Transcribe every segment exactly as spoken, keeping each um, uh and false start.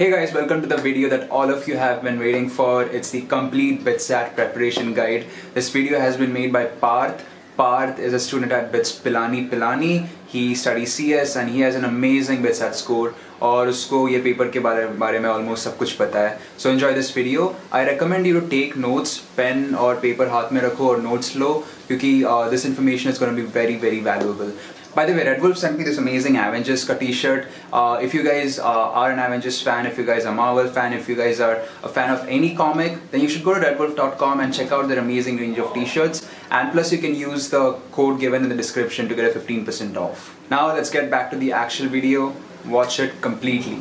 Hey guys, welcome to the video that all of you have been waiting for. It's the complete BITSAT preparation guide. This video has been made by Parth. Parth is a student at B I T S Pilani Pilani. He studies C S and he has an amazing BITSAT score. और उसको ये paper के बारे बारे में almost सब कुछ पता है. So enjoy this video. I recommend you to take notes, pen और पेपर हाथ में रखो और notes लो क्योंकि uh, this information is going to be very very valuable. By the way, RedWolf sent me this amazing Avengers t-shirt. Uh, if you guys uh, are an Avengers fan, if you guys are a Marvel fan, if you guys are a fan of any comic, then you should go to redwolf dot com and check out their amazing range of t-shirts. And plus you can use the code given in the description to get a fifteen percent off. Now let's get back to the actual video. Watch it completely.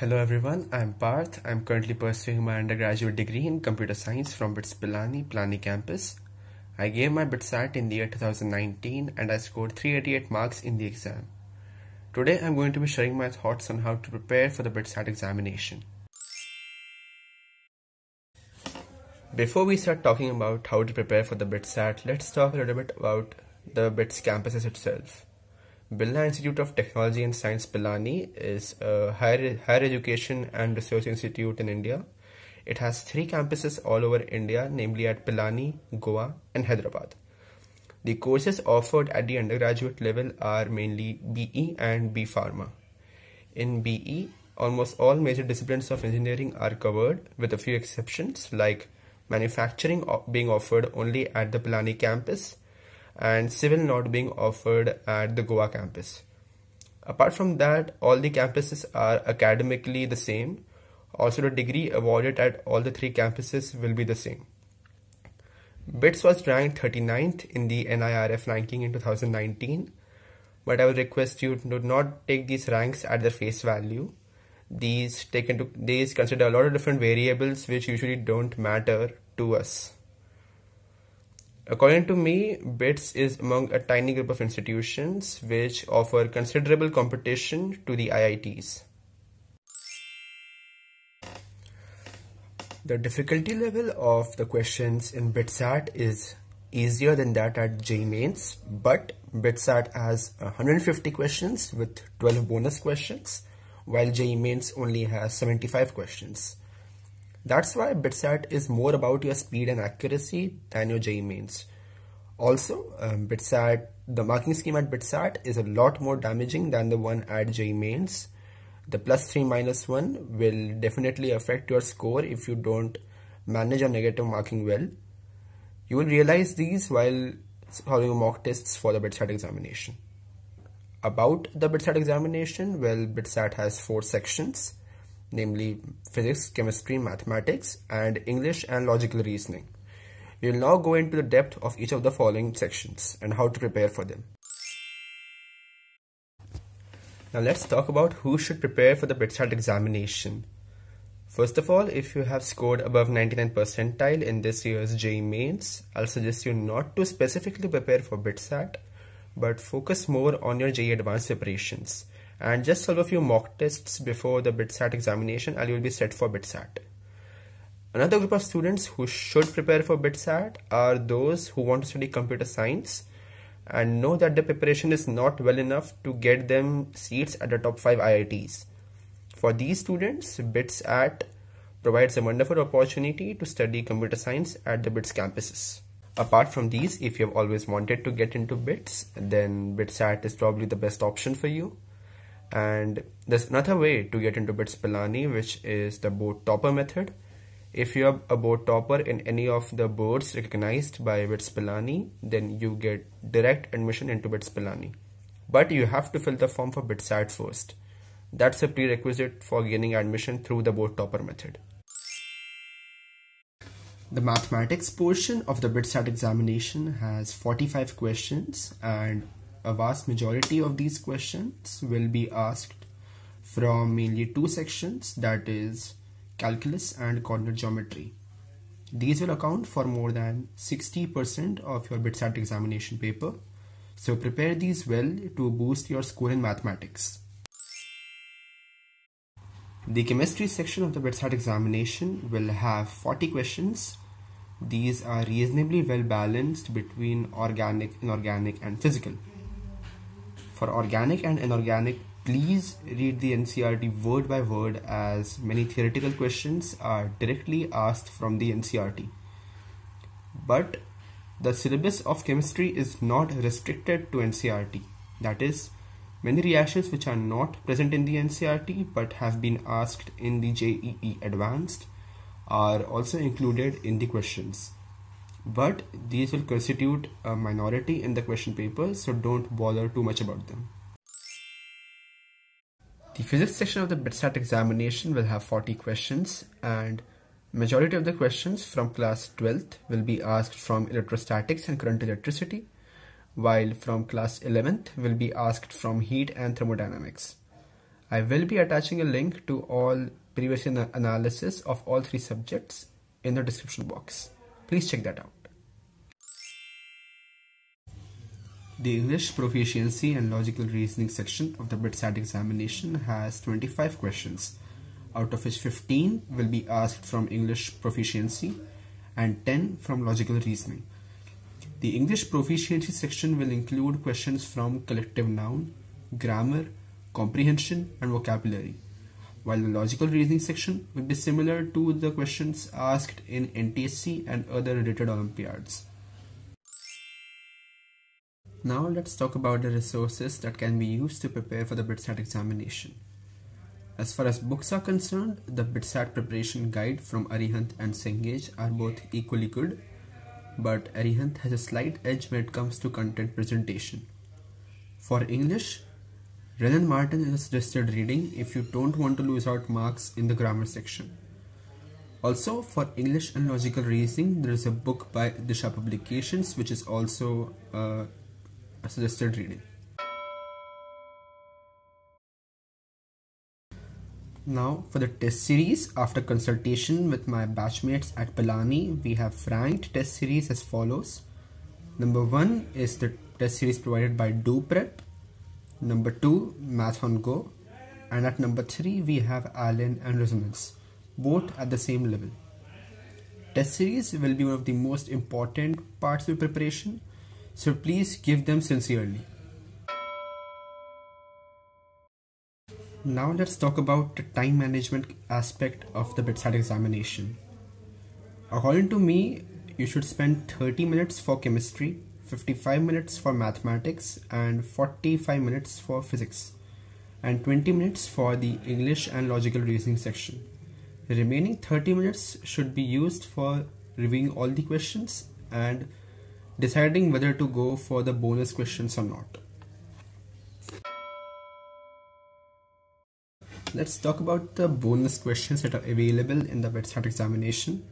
Hello everyone, I'm Parth. I'm currently pursuing my undergraduate degree in computer science from B I T S Pilani Pilani campus. I gave my BITSAT in the year two thousand nineteen and I scored three eighty-eight marks in the exam. Today I'm going to be sharing my thoughts on how to prepare for the BITSAT examination. Before we start talking about how to prepare for the BITSAT, let's talk a little bit about the B I T S campuses itself. Birla Institute of Technology and Science Pilani is a higher, higher education and research institute in India. It has three campuses all over India, namely at Pilani, Goa and Hyderabad. The courses offered at the undergraduate level are mainly B E and B Pharma. In B E, almost all major disciplines of engineering are covered with a few exceptions like manufacturing being offered only at the Pilani campus and civil not being offered at the Goa campus. Apart from that, all the campuses are academically the same. Also, the degree awarded at all the three campuses will be the same. B I T S was ranked thirty-ninth in the N I R F ranking in two thousand nineteen, but I would request you to not take these ranks at their face value. These take into these consider a lot of different variables which usually don't matter to us. According to me, B I T S is among a tiny group of institutions which offer considerable competition to the I I Ts. The difficulty level of the questions in BITSAT is easier than that at J E E Mains, but BITSAT has one hundred fifty questions with twelve bonus questions, while J E E Mains only has seventy-five questions. That's why BITSAT is more about your speed and accuracy than your J E E Mains. Also, um, BITSAT, the marking scheme at BITSAT is a lot more damaging than the one at J E E Mains. The plus three minus one will definitely affect your score if you don't manage your negative marking well. You will realize these while solving mock tests for the BITSAT examination. About the BITSAT examination, well, BITSAT has four sections, namely physics, chemistry, mathematics, and English and logical reasoning. We will now go into the depth of each of the following sections and how to prepare for them. Now let's talk about who should prepare for the BITSAT examination. First of all, if you have scored above ninety-ninth percentile in this year's J E E Mains, I'll suggest you not to specifically prepare for BITSAT, but focus more on your J E E Advanced preparations and just solve a few mock tests before the BITSAT examination and you'll be set for BITSAT. Another group of students who should prepare for BITSAT are those who want to study computer science and know that the preparation is not well enough to get them seats at the top five I I Ts. For these students, BITSAT provides a wonderful opportunity to study computer science at the B I T S campuses. Apart from these, if you have always wanted to get into B I T S, then BITSAT is probably the best option for you. And there's another way to get into B I T S Pilani, which is the board topper method. If you are a board topper in any of the boards recognized by B I T S Pilani, then you get direct admission into B I T S Pilani. But you have to fill the form for BITSAT first. That's a prerequisite for gaining admission through the board topper method. The mathematics portion of the BITSAT examination has forty-five questions, and a vast majority of these questions will be asked from mainly two sections, that is calculus and coordinate geometry. These will account for more than sixty percent of your BITSAT examination paper. So prepare these well to boost your score in mathematics. The chemistry section of the BITSAT examination will have forty questions. These are reasonably well balanced between organic, inorganic and physical. For organic and inorganic please read the N C E R T word by word, as many theoretical questions are directly asked from the N C E R T. But the syllabus of chemistry is not restricted to N C E R T. That is, many reactions which are not present in the N C E R T but have been asked in the J E E Advanced are also included in the questions. But these will constitute a minority in the question paper, so don't bother too much about them. The physics section of the BITSAT examination will have forty questions, and majority of the questions from class twelfth will be asked from electrostatics and current electricity, while from class eleventh will be asked from heat and thermodynamics. I will be attaching a link to all previous analysis of all three subjects in the description box. Please check that out. The English proficiency and logical reasoning section of the BITSAT examination has twenty-five questions, out of which fifteen will be asked from English proficiency and ten from logical reasoning. The English proficiency section will include questions from collective noun, grammar, comprehension and vocabulary, while the logical reasoning section will be similar to the questions asked in N T S C and other related Olympiads. Now let's talk about the resources that can be used to prepare for the BITSAT examination. As far as books are concerned, the BITSAT preparation guide from Arihant and Sengage are both equally good, but Arihant has a slight edge when it comes to content presentation. For English, Wren and Martin is a suggested reading if you don't want to lose out marks in the grammar section. Also, for English and logical reasoning, there is a book by Disha Publications which is also uh, a suggested reading. Now for the test series, after consultation with my batchmates at Pilani, we have ranked test series as follows. Number one is the test series provided by Do Prep, number two Math on Go, and at number three we have Allen and Resonance, both at the same level. Test series will be one of the most important parts of your preparation, so please give them sincerely. Now let's talk about the time management aspect of the BITSAT examination. According to me, you should spend thirty minutes for chemistry, fifty-five minutes for mathematics, and forty-five minutes for physics, and twenty minutes for the English and logical reasoning section. The remaining thirty minutes should be used for reviewing all the questions and deciding whether to go for the bonus questions or not. Let's talk about the bonus questions that are available in the BITSAT examination.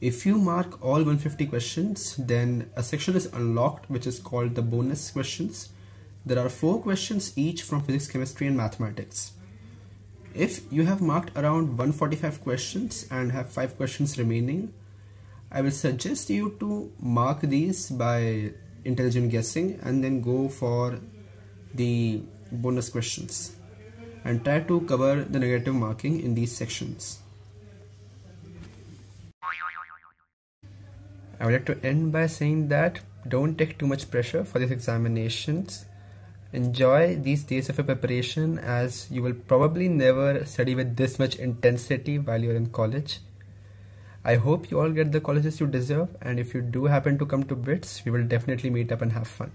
If you mark all one hundred fifty questions, then a section is unlocked which is called the bonus questions. There are four questions each from physics, chemistry and mathematics. If you have marked around one hundred forty-five questions and have five questions remaining, I will suggest you to mark these by intelligent guessing and then go for the bonus questions, and try to cover the negative marking in these sections. I would like to end by saying that don't take too much pressure for these examinations. Enjoy these days of your preparation, as you will probably never study with this much intensity while you're in college. I hope you all get the colleges you deserve, and if you do happen to come to BITS, we will definitely meet up and have fun.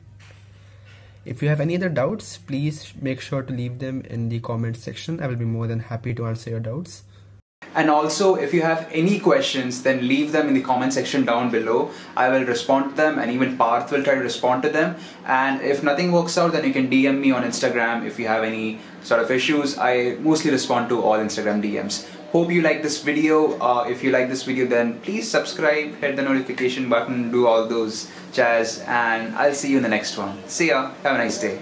If you have any other doubts, please make sure to leave them in the comment section. I will be more than happy to answer your doubts. And also, if you have any questions, then leave them in the comment section down below. I will respond to them, and even Parth will try to respond to them. And if nothing works out, then you can D M me on Instagram if you have any sort of issues. I mostly respond to all Instagram D Ms. Hope you like this video. Uh, if you like this video, then please subscribe, hit the notification button, do all those jazz, and I'll see you in the next one. See ya, have a nice day.